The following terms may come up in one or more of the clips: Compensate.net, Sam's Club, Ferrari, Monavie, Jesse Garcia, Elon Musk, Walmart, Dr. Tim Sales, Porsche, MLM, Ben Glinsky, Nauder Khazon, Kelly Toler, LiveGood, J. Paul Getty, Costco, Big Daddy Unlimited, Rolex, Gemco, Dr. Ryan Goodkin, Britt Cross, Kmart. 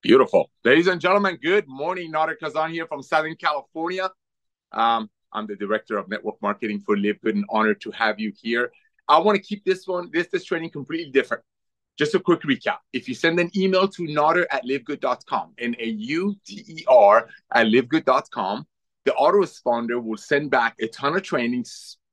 Beautiful. Ladies and gentlemen, good morning. Nauder Khazon here from Southern California. I'm the Director of Network Marketing for LiveGood, and honored to have you here. I want to keep this training completely different. Just a quick recap. If you send an email to nauder@livegood.com, nauder@livegood.com, the autoresponder will send back a ton of training,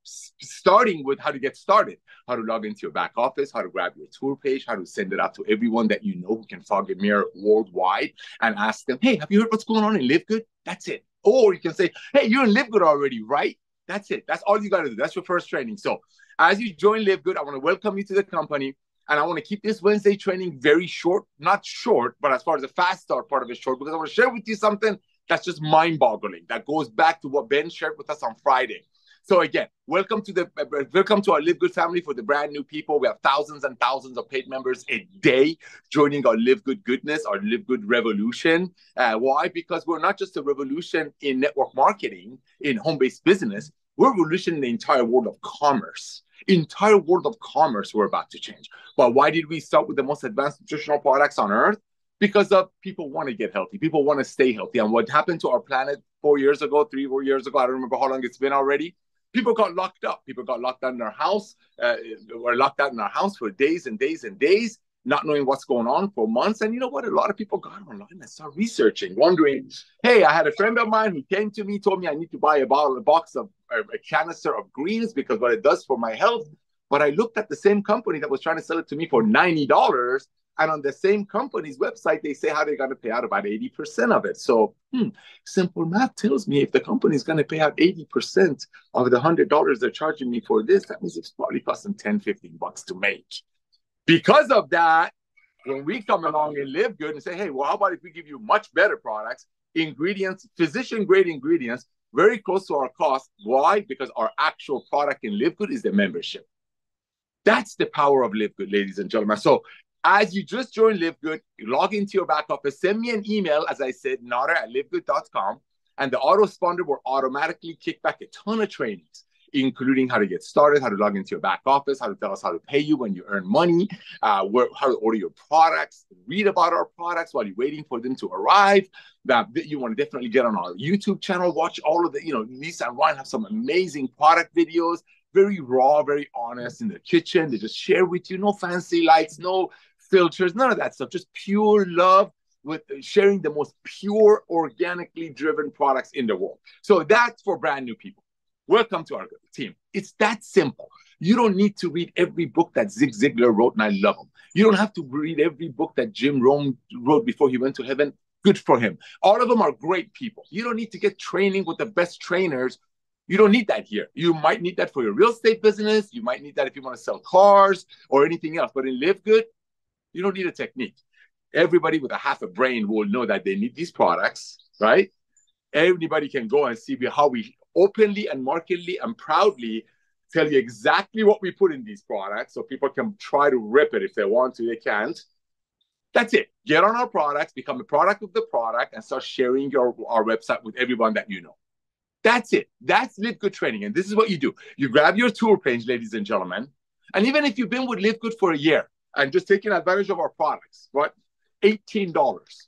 starting with how to get started, how to log into your back office, how to grab your tour page, how to send it out to everyone that you know who can fog a mirror worldwide and ask them, hey, have you heard what's going on in LiveGood? That's it. Or you can say, hey, you're in LiveGood already, right? That's it. That's all you got to do. That's your first training. So as you join LiveGood, I want to welcome you to the company. And I want to keep this Wednesday training very short, not short, but as far as the fast start part of it short, because I want to share with you something that's just mind-boggling. That goes back to what Ben shared with us on Friday. So again, welcome to our LiveGood family. For the brand new people, we have thousands and thousands of paid members a day joining our LiveGood goodness, our LiveGood revolution. Why? Because we're not just a revolution in network marketing, in home-based business. We're revolutioning the entire world of commerce. Entire world of commerce we're about to change. But why did we start with the most advanced nutritional products on earth? Because of people want to get healthy. People want to stay healthy. And what happened to our planet 4 years ago, 3 or 4 years ago, I don't remember how long it's been already, people got locked up. People got locked out in their house, were locked out in our house for days and days and days, not knowing what's going on for months. And you know what? A lot of people got online and started researching, wondering, hey, I had a friend of mine who came to me, told me I need to buy a canister of greens because what it does for my health. But I looked at the same company that was trying to sell it to me for $90. And on the same company's website, they say how they're going to pay out about 80% of it. So simple math tells me if the company is going to pay out 80% of the $100 they're charging me for this, that means it's probably costing $10, $15 to make. Because of that, when we come along and LiveGood and say, hey, well, how about if we give you much better products, ingredients, physician-grade ingredients, very close to our cost. Why? Because our actual product in LiveGood is the membership. That's the power of LiveGood, ladies and gentlemen. So as you just joined LiveGood, you log into your back office, send me an email, as I said, nauder@livegood.com, and the autoresponder will automatically kick back a ton of trainings, including how to get started, how to log into your back office, how to tell us how to pay you when you earn money, how to order your products, read about our products while you're waiting for them to arrive. That you want to definitely get on our YouTube channel, watch all of the, Lisa and Ryan have some amazing product videos, very raw, very honest in the kitchen. They just share with you, no fancy lights, no filters, none of that stuff, just pure love with sharing the most pure, organically driven products in the world. So that's for brand new people. Welcome to our team. It's that simple. You don't need to read every book that Zig Ziglar wrote, and I love him. You don't have to read every book that Jim Rohn wrote before he went to heaven. Good for him. All of them are great people. You don't need to get training with the best trainers. You don't need that here. You might need that for your real estate business. You might need that if you want to sell cars or anything else. But in LiveGood, you don't need a technique. Everybody with a half a brain will know that they need these products, right? Everybody can go and see how we openly and markedly and proudly tell you exactly what we put in these products, so people can try to rip it if they want to. They can't. That's it. Get on our products, become a product of the product, and start sharing our website with everyone that you know. That's it. That's LiveGood training. And this is what you do. You grab your tour page, ladies and gentlemen. And even if you've been with LiveGood for a year and just taking advantage of our products, what? $18,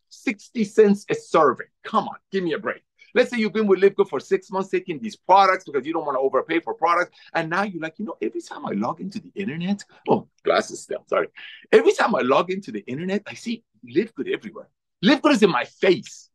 60 cents a serving. Come on, give me a break. Let's say you've been with LiveGood for 6 months taking these products because you don't want to overpay for products. And now you're like, every time I log into the internet, every time I log into the internet, I see LiveGood everywhere. LiveGood is in my face.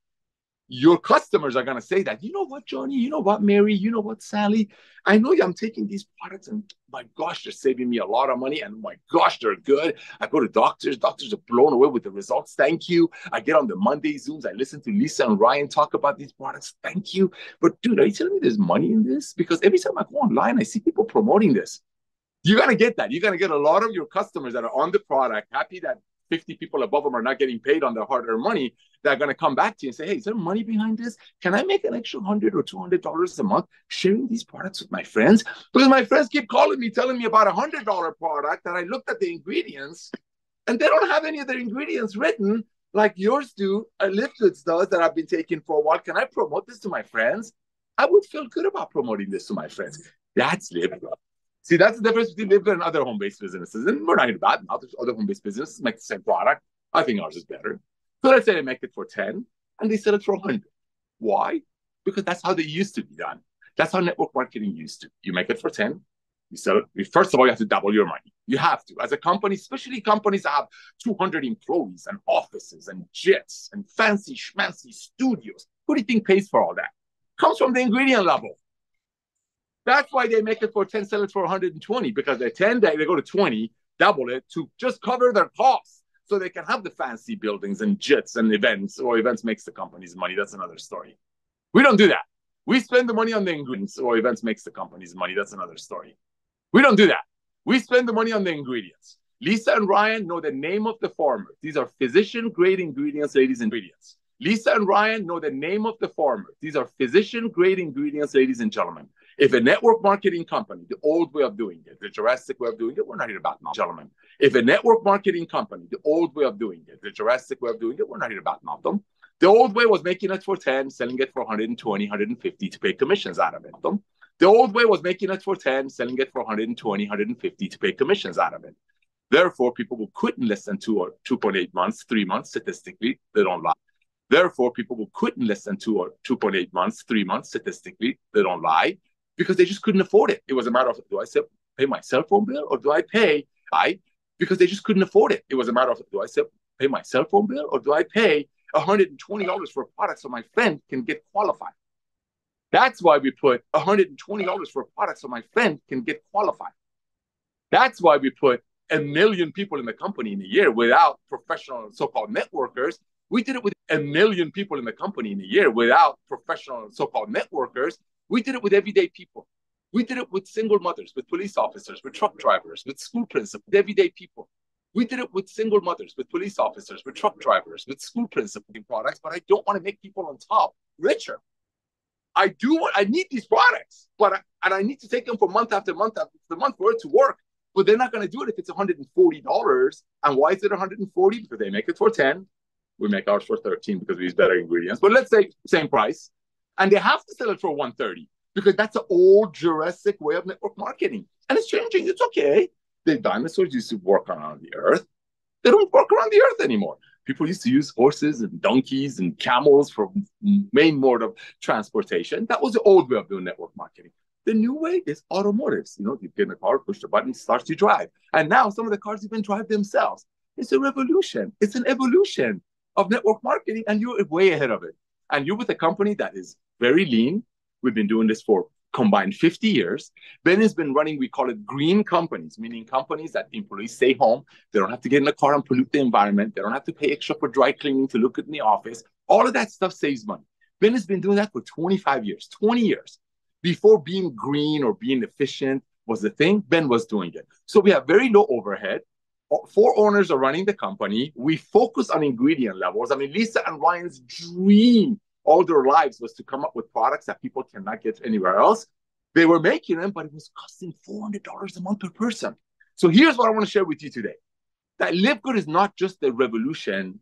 Your customers are going to say that, you know what, Johnny, you know what, Mary, you know what, Sally, I know I'm taking these products and my gosh, they're saving me a lot of money and my gosh, they're good. I go to doctors. Doctors are blown away with the results. Thank you. I get on the Monday Zooms. I listen to Lisa and Ryan talk about these products. Thank you. But dude, are you telling me there's money in this? Because every time I go online, I see people promoting this. You're going to get that. You're going to get a lot of your customers that are on the product, happy that 50 people above them are not getting paid on their hard-earned money. They're going to come back to you and say, hey, is there money behind this? Can I make an extra $100 or $200 a month sharing these products with my friends? Because my friends keep calling me, telling me about a $100 product, and I looked at the ingredients, and they don't have any of their ingredients written like yours do, LiveGood's does, that I've been taking for a while. Can I promote this to my friends? I would feel good about promoting this to my friends. That's LiveGood. See, that's the difference between LiveGood and other home-based businesses. And we're not even bad. Other home-based businesses make the same product. I think ours is better. So let's say they make it for 10 and they sell it for 100. Why? Because that's how they used to be done. That's how network marketing used to. You make it for 10, you sell it. First of all, you have to double your money. You have to. As a company, especially companies that have 200 employees and offices and jets and fancy schmancy studios, who do you think pays for all that? Comes from the ingredient level. That's why they make it for 10, sell it for 120, because they're 10, they go to 20, double it to just cover their costs so they can have the fancy buildings and jets and events, or events makes the company's money. That's another story. We don't do that. We spend the money on the ingredients, or events makes the company's money. That's another story. We don't do that. We spend the money on the ingredients. Lisa and Ryan know the name of the farmer. These are physician-grade ingredients, ladies and ingredients. Lisa and Ryan know the name of the farmer. These are physician-grade ingredients, ladies and gentlemen. If a network marketing company, the old way of doing it, the Jurassic way of doing it, we're not here about now, gentlemen. If a network marketing company, the old way of doing it, the Jurassic way of doing it, we're not here about now, them. The old way was making it for 10, selling it for 120, 150 to pay commissions out of it. The old way was making it for 10, selling it for 120, 150 to pay commissions out of it. Therefore, people who quit in less than 2 or 2.8 months, 3 months, statistically, they don't lie. Therefore, people who quit in less than 2 or 2.8 months, 3 months, statistically, they don't lie. Because they just couldn't afford it. It was a matter of, do I pay my cell phone bill or do I pay? Because they just couldn't afford it. It was a matter of, do I pay my cell phone bill or do I pay $120 for a product so my friend can get qualified? That's why we put $120 for a product so my friend can get qualified. That's why we put 1 million people in the company in a year without professional so-called networkers. We did it with 1 million people in the company in a year without professional so-called networkers. We did it with everyday people. We did it with single mothers, with police officers, with truck drivers, with school principals, with everyday people. We did it with single mothers, with police officers, with truck drivers, with school principals and products, but I don't want to make people on top richer. I need these products, and I need to take them for month after month after month for it to work, but they're not going to do it if it's $140. And why is it $140? Because they make it for 10. We make ours for 13 because we use better ingredients, but let's say same price. And they have to sell it for 130 because that's the old Jurassic way of network marketing. And it's changing. It's okay. The dinosaurs used to work around the earth. They don't work around the earth anymore. People used to use horses and donkeys and camels for main mode of transportation. That was the old way of doing network marketing. The new way is automotives. You know, you get in a car, push the button, starts to drive. And now some of the cars even drive themselves. It's a revolution. It's an evolution of network marketing, and you're way ahead of it. And you're with a company that is very lean. We've been doing this for combined 50 years. Ben has been running, we call it green companies, meaning companies that employees stay home. They don't have to get in the car and pollute the environment. They don't have to pay extra for dry cleaning to look good in the office. All of that stuff saves money. Ben has been doing that for 25 years, 20 years. Before being green or being efficient was the thing, Ben was doing it. So we have very low overhead. 4 owners are running the company. We focus on ingredient levels. I mean, Lisa and Ryan's dream all their lives was to come up with products that people cannot get anywhere else. They were making them, but it was costing $400 a month per person. So here's what I want to share with you today. That LiveGood is not just a revolution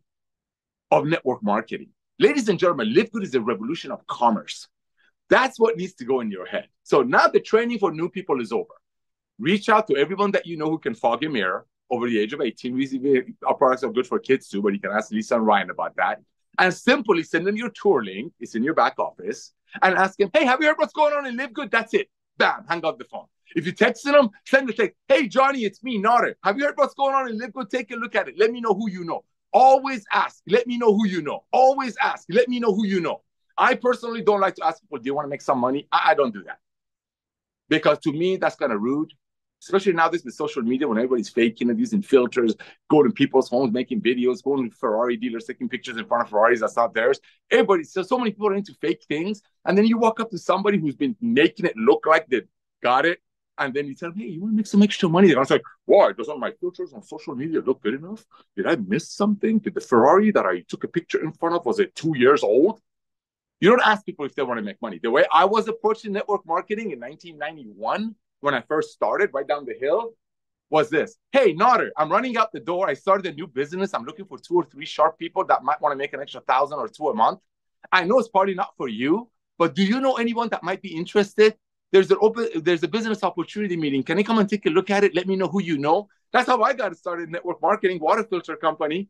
of network marketing. Ladies and gentlemen, LiveGood is a revolution of commerce. That's what needs to go in your head. So now the training for new people is over. Reach out to everyone that you know who can fog a mirror. Over the age of 18, our products are good for kids too, but you can ask Lisa and Ryan about that. And simply send them your tour link. It's in your back office. And ask them, hey, have you heard what's going on in LiveGood? That's it. Bam, hang up the phone. If you're texting them, send a text. Hey, Johnny, it's me, Nauder. Have you heard what's going on in LiveGood? Take a look at it. Let me know who you know. Always ask. Let me know who you know. Always ask. Let me know who you know. I personally don't like to ask people, do you want to make some money? I don't do that. Because to me, that's kind of rude. Especially now this with social media, when everybody's faking and using filters, going to people's homes, making videos, going to Ferrari dealers, taking pictures in front of Ferraris that's not theirs. So many people are into fake things. And then you walk up to somebody who's been making it look like they got it. And then you tell them, hey, you want to make some extra money? And I was like, why? Doesn't my filters on social media look good enough? Did I miss something? Did the Ferrari that I took a picture in front of, was it 2 years old? You don't ask people if they want to make money. The way I was approaching network marketing in 1991, when I first started, right down the hill, was this. Hey, Nauder, I'm running out the door. I started a new business. I'm looking for 2 or 3 sharp people that might want to make an extra 1,000 or 2 a month. I know it's probably not for you, but do you know anyone that might be interested? There's a business opportunity meeting. Can you come and take a look at it? Let me know who you know. That's how I got started in network marketing, water filter company.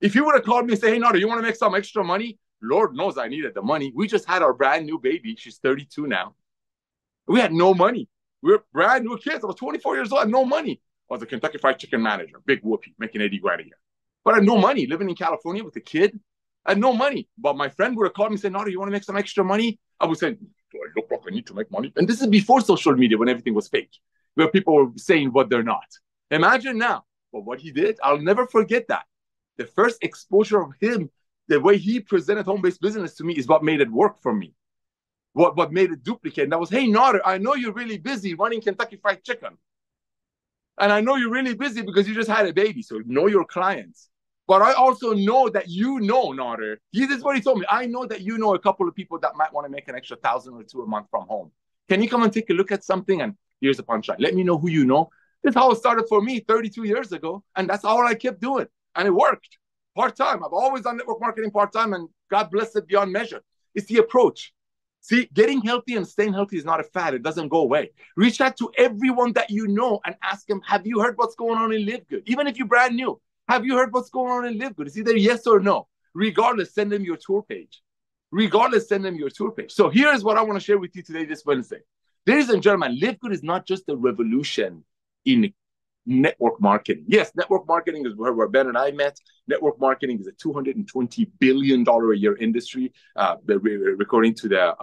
If you would have called me and said, hey, Nauder, you want to make some extra money? Lord knows I needed the money. We just had our brand new baby. She's 32 now. We had no money. We were brand new kids. I was 24 years old. I had no money. I was a Kentucky Fried Chicken manager, big whoopee, making 80 grand a year. But I had no money, living in California with a kid. I had no money. But my friend would have called me and said, Nauder, you want to make some extra money? I would say, do I look like I need to make money? And this is before social media, when everything was fake, where people were saying what they're not. Imagine now. But what he did, I'll never forget that. The first exposure of him, the way he presented home-based business to me is what made it work for me. What made it duplicate. And I was, hey, Nauder, I know you're really busy running Kentucky Fried Chicken. And I know you're really busy because you just had a baby. So know your clients. But I also know that you know, Nauder. This is what he told me. I know that you know a couple of people that might want to make an extra $1,000 or $2,000 a month from home. Can you come and take a look at something? And here's the punchline. Let me know who you know. That's how it started for me 32 years ago. And that's all I kept doing. And it worked part-time. I've always done network marketing part-time, and God bless it beyond measure. It's the approach. See, getting healthy and staying healthy is not a fad. It doesn't go away. Reach out to everyone that you know and ask them, have you heard what's going on in LiveGood? Even if you're brand new, have you heard what's going on in LiveGood? It's either yes or no. Regardless, send them your tour page. So here's what I want to share with you today, this Wednesday. Ladies and gentlemen, LiveGood is not just a revolution in network marketing. Yes, network marketing is where Ben and I met. Network marketing is a $220 billion a year industry, according to the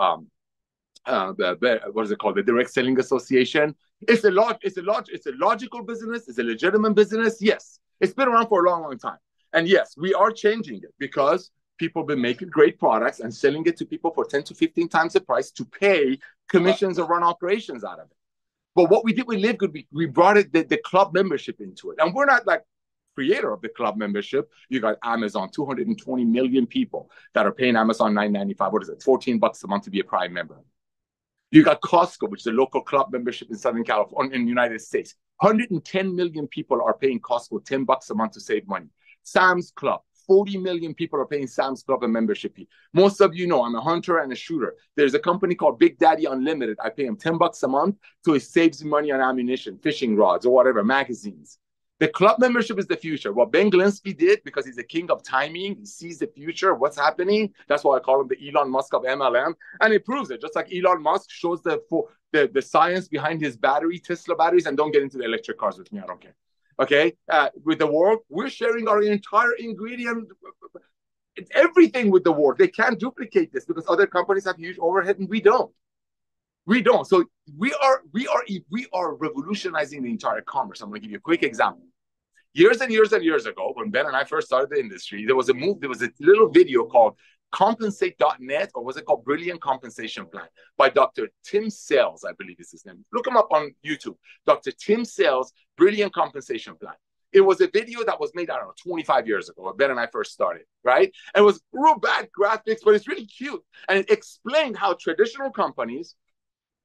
Direct Selling Association. It's a logical business. It's a legitimate business. Yes, it's been around for a long, long time. And yes, we are changing it because people have been making great products and selling it to people for 10 to 15 times the price to pay commissions or run operations out of it. But what we did with LiveGood, we brought it the club membership into it. And we're not like creator of the club membership. You got Amazon, 220 million people that are paying Amazon $9.95. What is it? $14 a month to be a Prime member. You got Costco, which is a local club membership in Southern California, in the United States. 110 million people are paying Costco $10 a month to save money. Sam's Club. 40 million people are paying Sam's Club a membership fee. Most of you know I'm a hunter and a shooter. There's a company called Big Daddy Unlimited. I pay him $10 a month, so it saves me money on ammunition, fishing rods, or whatever, magazines. The club membership is the future. What Ben Glinsky did, because he's the king of timing, he sees the future, what's happening. That's why I call him the Elon Musk of MLM. And he proves it. Just like Elon Musk shows the science behind his battery, Tesla batteries, and don't get into the electric cars with me. I don't care. Okay, with the world, we're sharing our entire ingredient, everything with the world. They can't duplicate this because other companies have huge overhead and we don't. So we are revolutionizing the entire commerce. I'm going to give you a quick example. Years ago, when Ben and I first started the industry, there was a little video called Compensate.net, or was it called Brilliant Compensation Plan, by Dr. Tim Sales, I believe is his name. Look him up on YouTube. Dr. Tim Sales, Brilliant Compensation Plan. It was a video that was made, I don't know, 25 years ago, when Ben and I first started, right? And it was real bad graphics, but it's really cute. And it explained how traditional companies,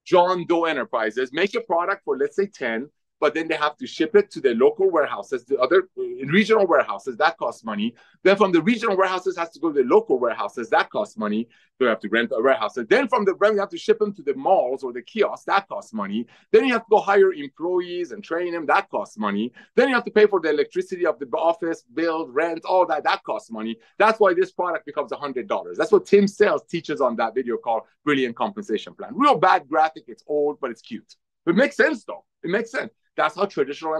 John Doe Enterprises, make a product for, let's say, 10, but then they have to ship it to the local warehouses, the other regional warehouses, that costs money. Then from the regional warehouses has to go to the local warehouses, that costs money. So you have to rent a warehouse. And then from the rent, you have to ship them to the malls or the kiosks, that costs money. Then you have to go hire employees and train them, that costs money. Then you have to pay for the electricity of the office, bill, rent, all that, that costs money. That's why this product becomes $100. That's what Tim Sales teaches on that video called Brilliant Compensation Plan. Real bad graphic, it's old, but it's cute. It makes sense though, it makes sense. That's how traditional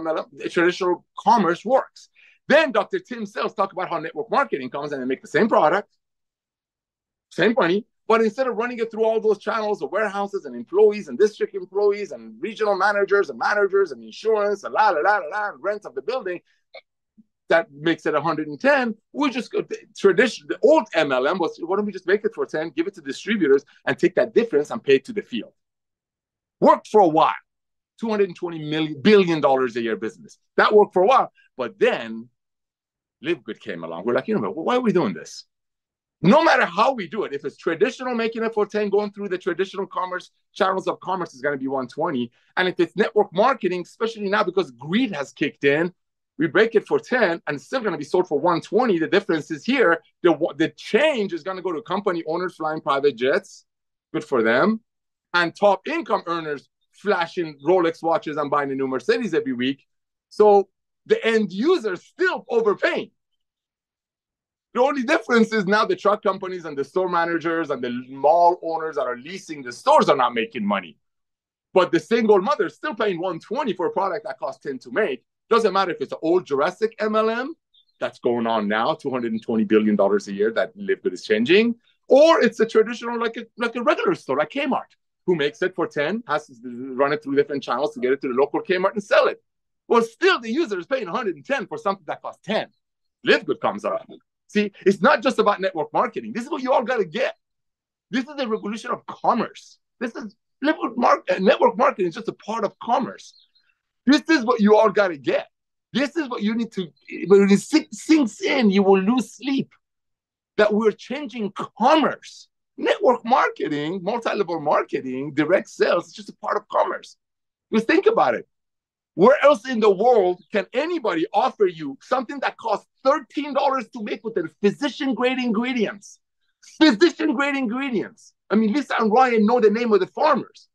commerce works. Then Dr. Tim Sales talks about how network marketing comes, and they make the same product, same money, but instead of running it through all those channels of warehouses and employees and district employees and regional managers and insurance and and rent of the building, that makes it 110. We just go traditional. The old MLM was, why don't we just make it for 10, give it to distributors, and take that difference and pay it to the field. Worked for a while. $220 billion a year business. That worked for a while. But then LiveGood came along. We're like, you know, why are we doing this? No matter how we do it, if it's traditional, making it for 10, going through the traditional commerce, channels of commerce is going to be 120. And if it's network marketing, especially now because greed has kicked in, we break it for 10 and it's still going to be sold for 120. The difference is here. The change is going to go to company owners flying private jets. Good for them. And top income earners flashing Rolex watches and buying a new Mercedes every week. So the end user is still overpaying. The only difference is now the truck companies and the store managers and the mall owners that are leasing the stores are not making money. But the single mother is still paying $120 for a product that costs $10 to make. Doesn't matter if it's an old Jurassic MLM that's going on now, $220 billion a year that LiveGood is changing, or it's a traditional, like a regular store, like Kmart, who makes it for $10, has to run it through different channels to get it to the local Kmart and sell it. Well, still the user is paying $110 for something that costs $10. LiveGood comes around. See, it's not just about network marketing. This is what you all got to get. This is the revolution of commerce. This is network marketing is just a part of commerce. This is what you all got to get. This is what you need to, when it sinks in, you will lose sleep. That we're changing commerce. Network marketing, multi-level marketing, direct sales is just a part of commerce. Just think about it. Where else in the world can anybody offer you something that costs $13 to make with their physician-grade ingredients? Physician-grade ingredients. I mean, Lisa and Ryan know the name of the farmers.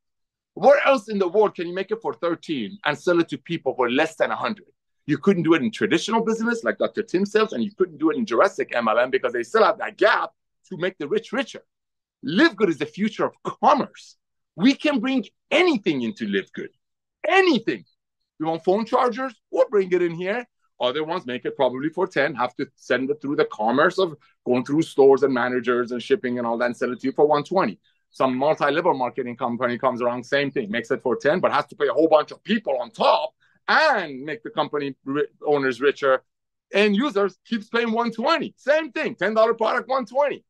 Where else in the world can you make it for $13 and sell it to people for less than $100? You couldn't do it in traditional business like Dr. Tim Sales, and you couldn't do it in Jurassic MLM because they still have that gap to make the rich richer. LiveGood is the future of commerce. We can bring anything into LiveGood. Anything. You want phone chargers? We'll bring it in here. Other ones make it probably for $10, have to send it through the commerce of going through stores and managers and shipping and all that and sell it to you for $120. Some multi-level marketing company comes around, same thing, makes it for $10, but has to pay a whole bunch of people on top and make the company owners richer. And users keeps paying $120. Same thing, $10 product, $120.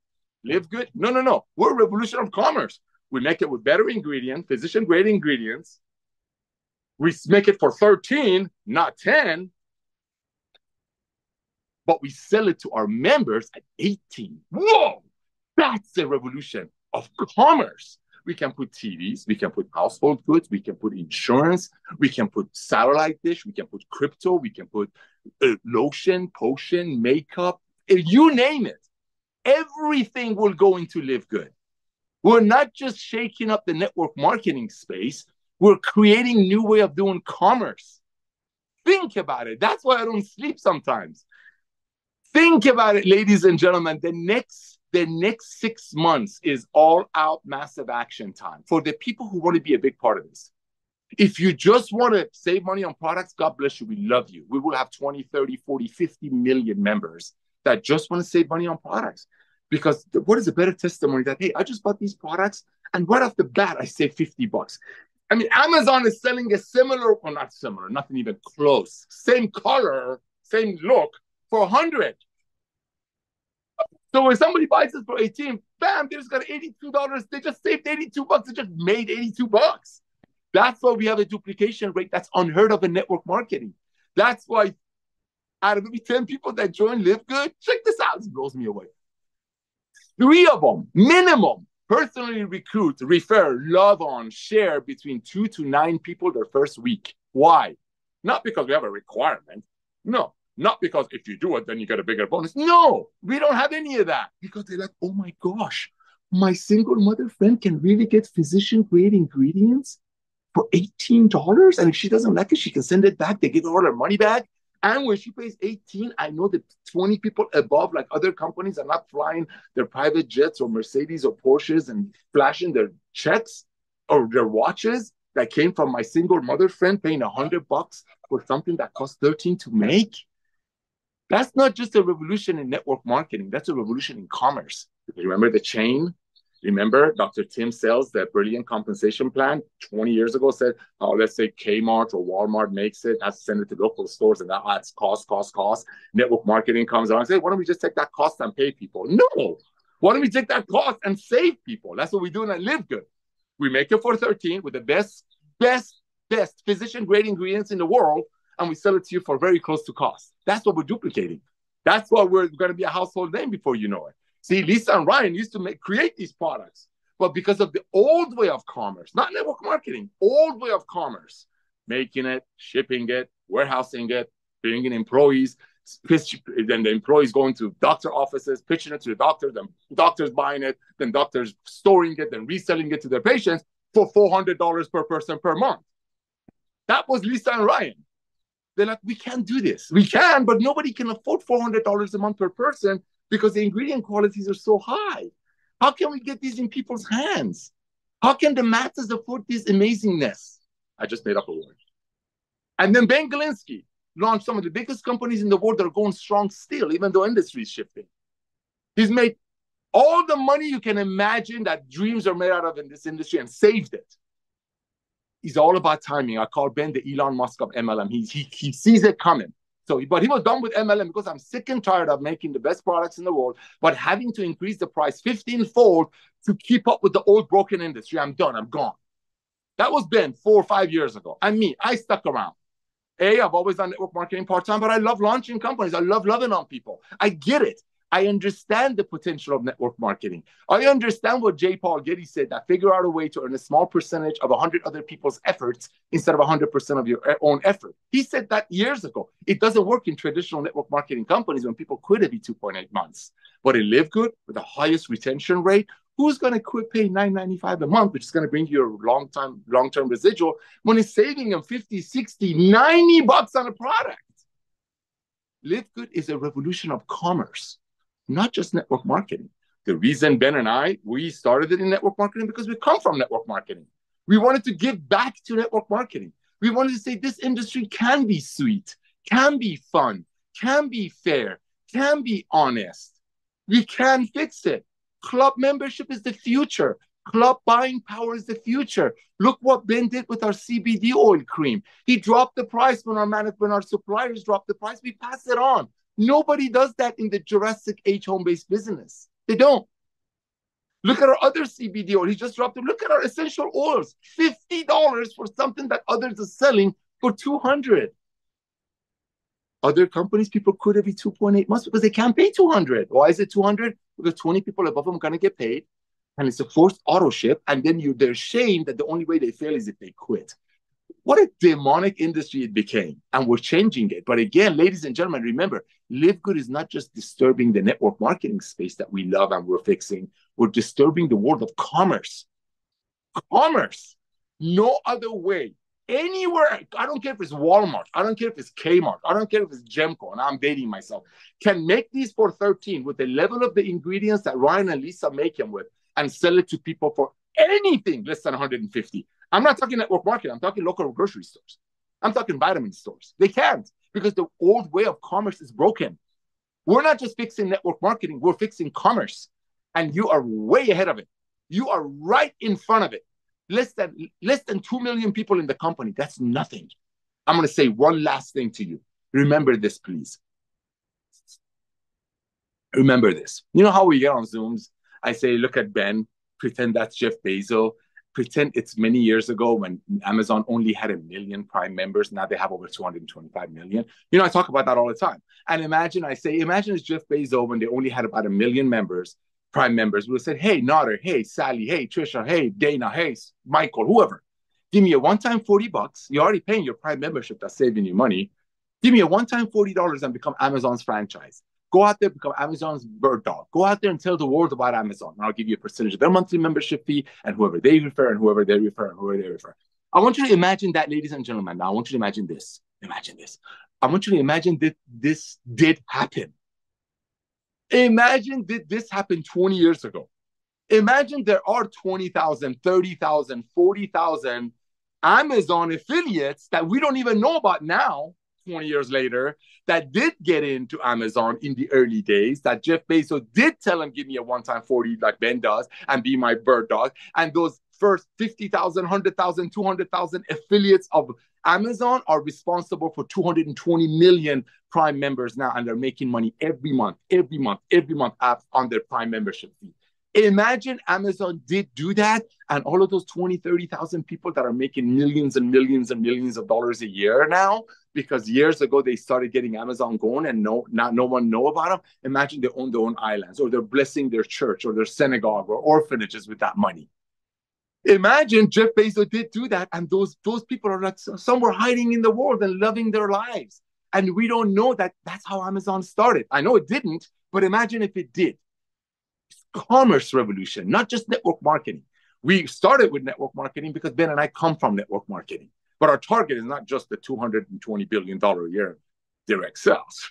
LiveGood? No. We're a revolution of commerce. We make it with better ingredients, physician-grade ingredients. We make it for $13, not $10, but we sell it to our members at $18. Whoa! That's the revolution of commerce. We can put TVs, we can put household goods, we can put insurance, we can put satellite dish, we can put crypto, we can put lotion, potion, makeup, you name it. Everything will go into LiveGood. We're not just shaking up the network marketing space. We're creating a new way of doing commerce. Think about it. That's why I don't sleep sometimes. Think about it, ladies and gentlemen. The next 6 months is all-out massive action time for the people who want to be a big part of this. If you just want to save money on products, God bless you. We love you. We will have 20, 30, 40, 50 million members that just want to save money on products. Because what is a better testimony that, hey, I just bought these products, and right off the bat, I saved $50. I mean, Amazon is selling a similar, or not similar, nothing even close, same color, same look, for 100. So when somebody buys this for 18, bam, they just got $82. They just saved $82. They just made $82. That's why we have a duplication rate that's unheard of in network marketing. That's why out of every 10 people that join LiveGood, check this out. It blows me away. 3 of them, minimum, personally recruit, refer, love on, share between 2 to 9 people their first week. Why? Not because we have a requirement. No. Not because if you do it, then you get a bigger bonus. No, we don't have any of that. Because they're like, oh my gosh, my single mother friend can really get physician-grade ingredients for $18? And if she doesn't like it, she can send it back. They give her all her money back. And when she pays $18, I know that 20 people above, like other companies, are not flying their private jets or Mercedes or Porsches and flashing their checks or their watches that came from my single mother friend paying $100 for something that costs $13 to make. That's not just a revolution in network marketing. That's a revolution in commerce. Remember the chain? Remember Dr. Tim Sales, that Brilliant Compensation Plan 20 years ago said, oh, let's say Kmart or Walmart makes it, has to send it to local stores, and that adds cost. Network marketing comes around and says, why don't we just take that cost and pay people? No. Why don't we take that cost and save people? That's what we do at LiveGood. We make it for $13 with the best physician-grade ingredients in the world, and we sell it to you for very close to cost. That's what we're duplicating. That's why we're going to be a household name before you know it. See, Lisa and Ryan used to create these products, but because of the old way of commerce, not network marketing, old way of commerce, making it, shipping it, warehousing it, bringing employees, then the employees going to doctor offices, pitching it to the doctor, then doctors buying it, then doctors storing it, then reselling it to their patients for $400 per person per month. That was Lisa and Ryan. They're like, we can't do this. We can, but nobody can afford $400 a month per person. because the ingredient qualities are so high. How can we get these in people's hands? How can the masses afford this amazingness? I just made up a word. And then Ben Glinsky launched some of the biggest companies in the world that are going strong still, even though industry is shifting. He's made all the money you can imagine that dreams are made out of in this industry and saved it. It's all about timing. I call Ben the Elon Musk of MLM. He sees it coming. So, but he was done with MLM because I'm sick and tired of making the best products in the world, but having to increase the price 15-fold to keep up with the old broken industry. I'm done. I'm gone. That was Ben 4 or 5 years ago. And me, I stuck around. I've always done network marketing part-time, but I love launching companies. I love loving on people. I get it. I understand the potential of network marketing. I understand what J. Paul Getty said, that figure out a way to earn a small percentage of 100 other people's efforts instead of 100% of your own effort. He said that years ago. It doesn't work in traditional network marketing companies when people quit every 2.8 months. But in LiveGood, with the highest retention rate, who's going to quit paying $9.95 a month, which is going to bring you a long-term residual, when it's saving them $50, $60, $90 on a product? LiveGood is a revolution of commerce, not just network marketing. The reason Ben and I, we started it in network marketing because we come from network marketing. We wanted to give back to network marketing. We wanted to say this industry can be sweet, can be fun, can be fair, can be honest. We can fix it. Club membership is the future. Club buying power is the future. Look what Ben did with our CBD oil cream. He dropped the price when our suppliers dropped the price. We pass it on. Nobody does that in the Jurassic Age home-based business. They don't. Look at our other CBD oil. He just dropped it. Look at our essential oils. $50 for something that others are selling for $200. Other companies, people quit every 2.8 months because they can't pay $200. Why is it $200? Because 20 people above them are going to get paid. And it's a forced auto ship. And then they're ashamed that the only way they fail is if they quit. What a demonic industry it became, and we're changing it. But again, ladies and gentlemen, remember, LiveGood is not just disturbing the network marketing space that we love and we're fixing. We're disturbing the world of commerce. Commerce. No other way. Anywhere. I don't care if it's Walmart. I don't care if it's Kmart. I don't care if it's Gemco, and I'm dating myself. Can make these for $13 with the level of the ingredients that Ryan and Lisa make them with and sell it to people for anything less than $150. I'm not talking network marketing. I'm talking local grocery stores. I'm talking vitamin stores. They can't, because the old way of commerce is broken. We're not just fixing network marketing. We're fixing commerce. And you are way ahead of it. You are right in front of it. Less than 2 million people in the company. That's nothing. I'm going to say one last thing to you. Remember this, please. Remember this. You know how we get on Zooms? I say, look at Ben. Pretend that's Jeff Bezos. Pretend it's many years ago when Amazon only had 1 million Prime members. Now they have over 225 million. You know, I talk about that all the time. And imagine it's Jeff Bezos when they only had about 1 million members, Prime members. We would have said, hey, Nauder, hey, Sally, hey, Trisha, hey, Dana, hey, Michael, whoever. Give me a one-time $40. You're already paying your Prime membership. That's saving you money. Give me a one-time $40 and become Amazon's franchise. Go out there, become Amazon's bird dog. Go out there and tell the world about Amazon. And I'll give you a percentage of their monthly membership fee and whoever they refer and whoever they refer and whoever they refer. I want you to imagine that, ladies and gentlemen. Now, I want you to imagine this. Imagine this. I want you to imagine that this did happen. Imagine that this happened 20 years ago. Imagine there are 20,000, 30,000, 40,000 Amazon affiliates that we don't even know about now, 20 years later, that did get into Amazon in the early days, that Jeff Bezos did tell him, give me a one-time $40 like Ben does and be my bird dog. And those first 50,000, 100,000, 200,000 affiliates of Amazon are responsible for 220 million Prime members now, and they're making money every month on their Prime membership fee. Imagine Amazon did do that, and all of those 20, 30,000 people that are making millions and millions and millions of dollars a year now, because years ago they started getting Amazon going and no one know about them. Imagine they own their own islands, or they're blessing their church or their synagogue or orphanages with that money. Imagine Jeff Bezos did do that, and those people are like somewhere hiding in the world and loving their lives. And we don't know that that's how Amazon started. I know it didn't, but imagine if it did. Commerce revolution, not just network marketing. We started with network marketing because Ben and I come from network marketing. But our target is not just the $220 billion a year direct sales.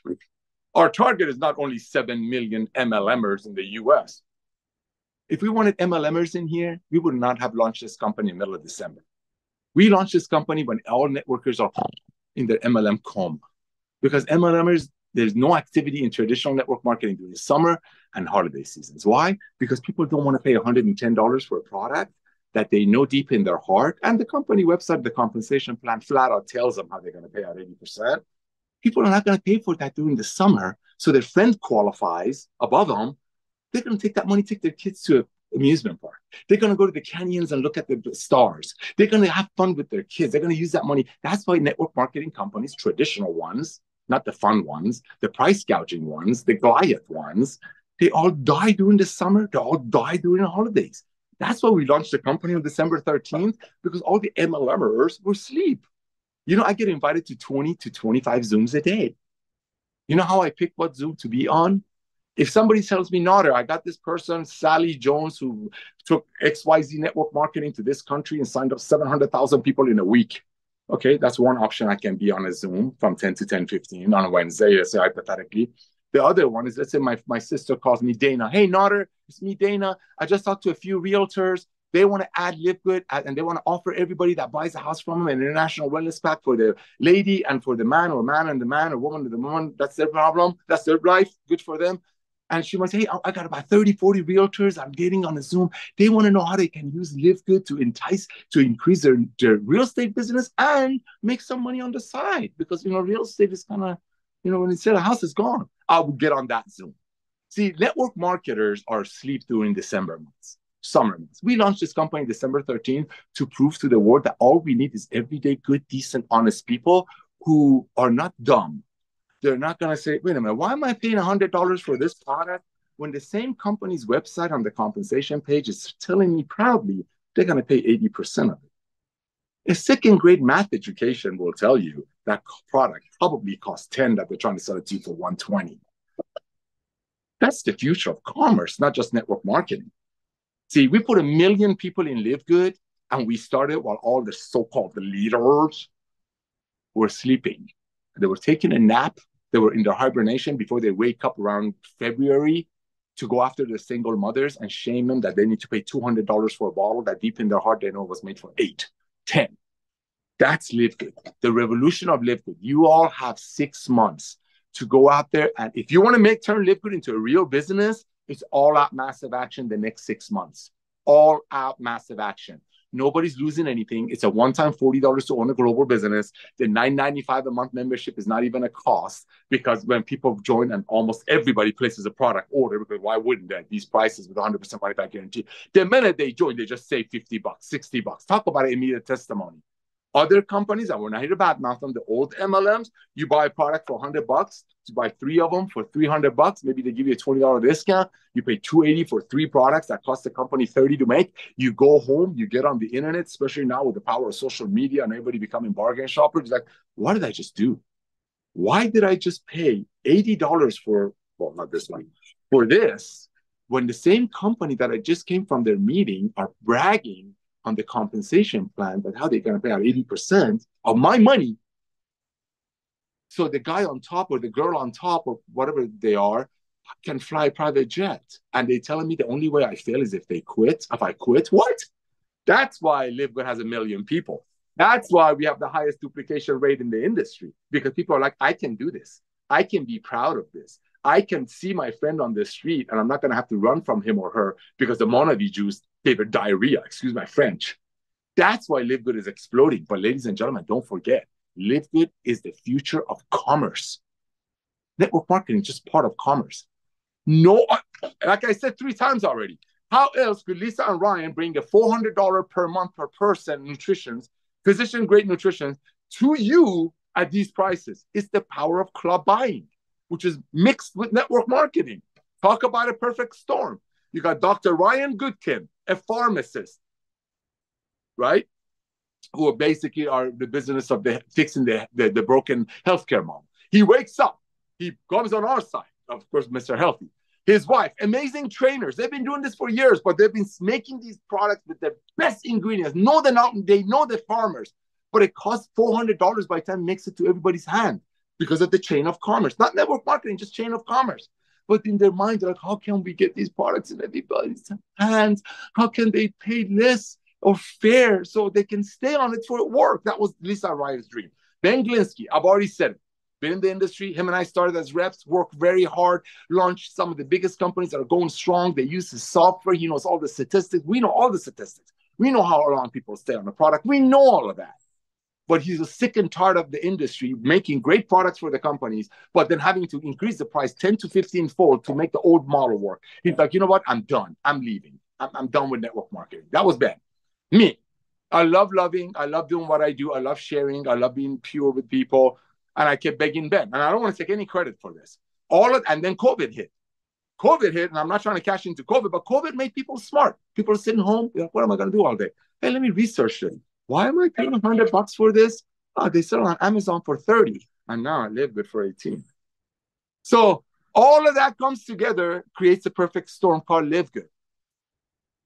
Our target is not only 7 million MLMers in the US. If we wanted MLMers in here, we would not have launched this company in the middle of December. We launched this company when all networkers are in their MLM coma. Because MLMers, there's no activity in traditional network marketing during the summer and holiday seasons. Why? Because people don't want to pay $110 for a product that they know deep in their heart. And the company website, the compensation plan, flat out tells them how they're going to pay out 80%. People are not going to pay for that during the summer. So their friend qualifies above them. They're going to take that money, take their kids to an amusement park. They're going to go to the canyons and look at the stars. They're going to have fun with their kids. They're going to use that money. That's why network marketing companies, traditional ones, not the fun ones, the price gouging ones, the Goliath ones, they all die during the summer. They all die during the holidays. That's why we launched the company on December 13th, because all the MLMers were asleep. You know, I get invited to 20 to 25 Zooms a day. You know how I pick what Zoom to be on? If somebody tells me, Nauder, I got this person, Sally Jones, who took XYZ network marketing to this country and signed up 700,000 people in a week. Okay, that's one option. I can be on a Zoom from 10 to 10:15 on a Wednesday, let's say, hypothetically. The other one is, let's say my sister calls me Dana. Hey, Nauder, it's me, Dana. I just talked to a few realtors. They want to add LiveGood, and they want to offer everybody that buys a house from them an international wellness pack for the lady and for the man and the man, or woman and the woman. That's their problem. That's their life. Good for them. And she might say, hey, I got about 30, 40 realtors I'm getting on a Zoom. They want to know how they can use LiveGood to increase their real estate business and make some money on the side. Because, you know, real estate is kind of, you know, when you sell a house, it's gone. I will get on that Zoom. See, network marketers are asleep during December months, summer months. We launched this company December 13th to prove to the world that all we need is everyday, good, decent, honest people who are not dumb. They're not going to say, wait a minute, why am I paying $100 for this product when the same company's website on the compensation page is telling me proudly they're going to pay 80% of it? A second grade math education will tell you that product probably costs 10 that they're trying to sell it to you for 120. That's the future of commerce, not just network marketing. See, we put 1 million people in LiveGood, and we started while all the so-called leaders were sleeping. They were taking a nap. They were in their hibernation before they wake up around February to go after the single mothers and shame them that they need to pay $200 for a bottle that deep in their heart they know was made for 8, 10. That's LiveGood, the revolution of LiveGood. You all have 6 months to go out there, and if you want to turn LiveGood into a real business, it's all-out massive action the next 6 months. All-out massive action. Nobody's losing anything. It's a one-time $40 to own a global business. The $9.95 a month membership is not even a cost, because when people join, and almost everybody places a product order, because why wouldn't they? These prices with 100% money back guarantee. The minute they join, they just save $50, $60. Talk about an immediate testimony. Other companies, and we're not here to badmouth them, the old MLMs, you buy a product for $100, you buy 3 of them for $300, maybe they give you a $20 discount, you pay $280 for 3 products that cost the company $30 to make, you go home, you get on the internet, especially now with the power of social media and everybody becoming bargain shoppers, it's like, what did I just do? Why did I just pay $80 for, well, not this one, for this, when the same company that I just came from their meeting are bragging on the compensation plan, but how they're going to pay out 80% of my money. So the guy on top or the girl on top or whatever they are can fly a private jet. And they're telling me the only way I fail is if they quit. If I quit, what? That's why LiveGood has 1 million people. That's why we have the highest duplication rate in the industry, because people are like, I can do this. I can be proud of this. I can see my friend on the street and I'm not going to have to run from him or her because the Monavie juice gave her diarrhea, excuse my French. That's why LiveGood is exploding. But ladies and gentlemen, don't forget, LiveGood is the future of commerce. Network marketing is just part of commerce. No, like I said 3 times already, how else could Lisa and Ryan bring a $400 per month per person nutrition, physician-grade nutrition to you at these prices? It's the power of club buying, which is mixed with network marketing. Talk about a perfect storm. You got Dr. Ryan Goodkin, a pharmacist, right? Who basically are the business of fixing the broken healthcare model. He wakes up. He comes on our side, of course, Mr. Healthy. His wife, amazing trainers. They've been doing this for years, but they've been making these products with the best ingredients. They know the farmers, but it costs $400 by the time it makes it to everybody's hand. because of the chain of commerce, not network marketing, just chain of commerce. But in their mind, they're like, how can we get these products in everybody's hands? How can they pay less or fair so they can stay on it for work? That was Lisa Ryder's dream. Ben Glinsky, I've already said it. Been in the industry. Him and I started as reps, worked very hard, launched some of the biggest companies that are going strong. They use his software. He knows all the statistics. We know all the statistics. We know how long people stay on the product. We know all of that. But he's sick and tired of the industry, making great products for the companies, but then having to increase the price 10 to 15 fold to make the old model work. He's like, you know what? I'm done. I'm leaving. I'm done with network marketing. That was Ben. Me. I love loving. I love doing what I do. I love sharing. I love being pure with people. And I kept begging Ben. And I don't want to take any credit for this. And then COVID hit. COVID hit, and I'm not trying to cash into COVID, but COVID made people smart. People are sitting home. Like, what am I going to do all day? Hey, let me research it. Why am I paying $100 for this? Oh, they sell on Amazon for $30. And now I live with for $18. So all of that comes together, creates a perfect storm called LiveGood.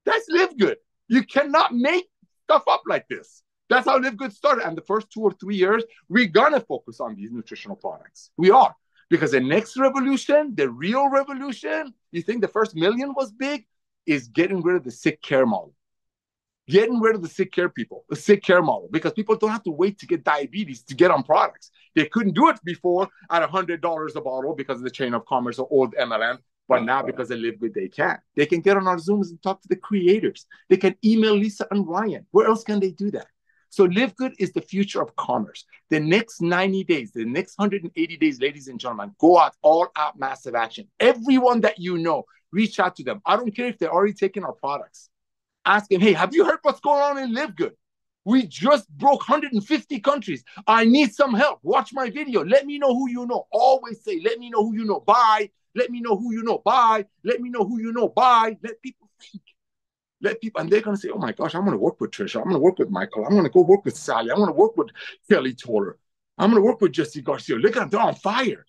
That's LiveGood. You cannot make stuff up like this. That's how LiveGood started. And the first 2 or 3 years, we're going to focus on these nutritional products. We are. Because the next revolution, the real revolution, you think the first million was big, is getting rid of the sick care model. Getting rid of the sick care people, the sick care model. Because people don't have to wait to get diabetes to get on products. They couldn't do it before at $100 a bottle because of the chain of commerce or old MLM. But now, because they live with, they can. They can get on our Zooms and talk to the creators. They can email Lisa and Ryan. Where else can they do that? So LiveGood is the future of commerce. The next 90 days, the next 180 days, ladies and gentlemen, go out, all out, massive action. Everyone that you know, reach out to them. I don't care if they're already taking our products. Ask them, hey, have you heard what's going on in LiveGood? We just broke 150 countries. I need some help. Watch my video. Let me know who you know. Always say, let me know who you know. Bye. Let me know who you know. Bye. Let me know who you know. Bye. Let people think. Let people, and they're going to say, oh my gosh, I'm going to work with Trisha. I'm going to work with Michael. I'm going to go work with Sally. I'm going to work with Kelly Toler. I'm going to work with Jesse Garcia. Look at them, they're on fire.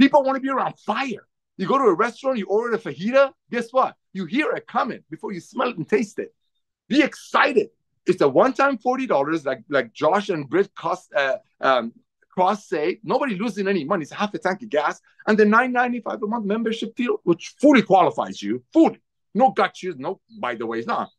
People want to be around fire. You go to a restaurant, you order a fajita, guess what? You hear it coming before you smell it and taste it. Be excited. It's a one-time $40, like Josh and Britt Cross say. Nobody losing any money. It's half a tank of gas. And the $9.95 a month membership deal, which fully qualifies you, fully. No gotchas, no, by the way, it's not.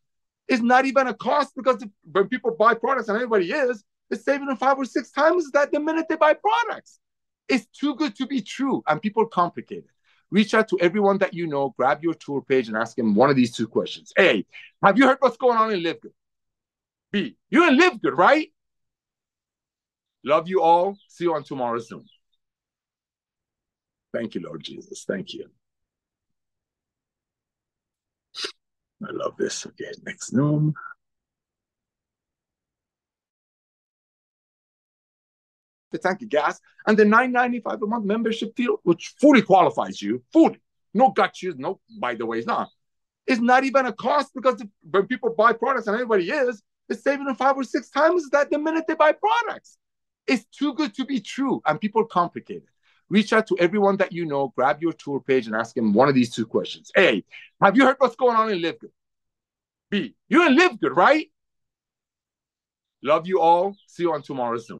It's not even a cost because when people buy products, and everybody is, it's saving them 5 or 6 times that the minute they buy products. It's too good to be true, and people complicate it. Reach out to everyone that you know, grab your tour page, and ask them one of these 2 questions. A, have you heard what's going on in LiveGood? B, you're in LiveGood, right? Love you all. See you on tomorrow's Zoom. Thank you, Lord Jesus. Thank you. I love this. Okay, next Zoom. The tank of gas and the $9.95 a month membership deal, which fully qualifies you, fully. No gotchas, no, by the way, it's not. It's not even a cost because when people buy products, and everybody is, it's saving them 5 or 6 times that the minute they buy products. It's too good to be true, and people complicate it. Reach out to everyone that you know, grab your tour page, and ask them one of these 2 questions. A, have you heard what's going on in LiveGood? B, you're in LiveGood, right? Love you all. See you on tomorrow's Zoom.